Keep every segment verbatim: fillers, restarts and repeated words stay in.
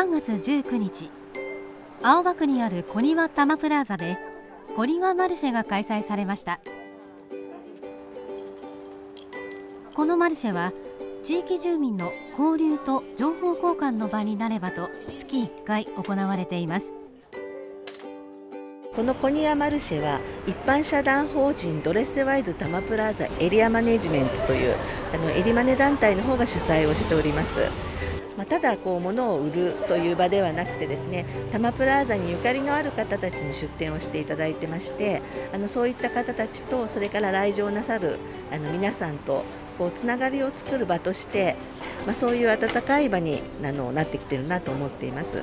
さんがつじゅうくにち、青葉区にある小庭多摩プラザで小庭マルシェが開催されました。このマルシェは地域住民の交流と情報交換の場になればと月いっかい行われています。この小庭マルシェは一般社団法人ドレッセワイズ多摩プラザエリアマネジメントというあのエリマネ団体の方が主催をしております。まあ、ただこう物を売るという場ではなくてですね、多摩プラザにゆかりのある方たちに出店をしていただいてまして、あのそういった方たちとそれから来場なさるあの皆さんとこうつながりを作る場として、まあ、そういう温かい場にあのなってきてるなと思っています。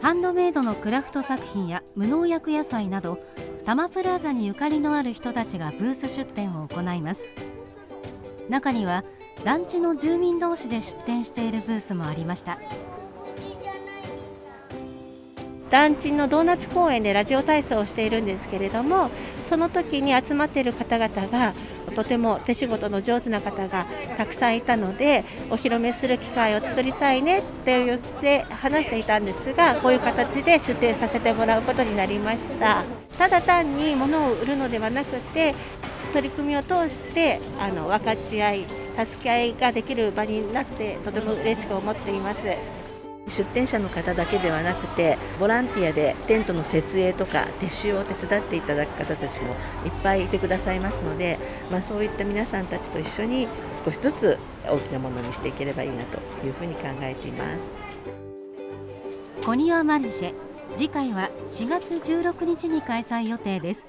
ハンドメイドのクラフト作品や無農薬野菜など多摩プラザにゆかりのある人たちがブース出店を行います。中には団地の住民同士で出店しているブースもありました。団地のドーナツ公園でラジオ体操をしているんですけれども、その時に集まっている方々がとても手仕事の上手な方がたくさんいたので、お披露目する機会を作りたいねって言って話していたんですが、こういう形で出店させてもらうことになりました。ただ単に物を売るのではなくて、取り組みを通してあの分かち合い助け合いができる場になって、とても嬉しく思っています。出店者の方だけではなくて、ボランティアでテントの設営とか撤収を手伝っていただく方たちもいっぱいいてくださいますので、まあ、そういった皆さんたちと一緒に少しずつ大きなものにしていければいいなというふうに考えています。小庭マルシェ、次回はしがつじゅうろくにちに開催予定です。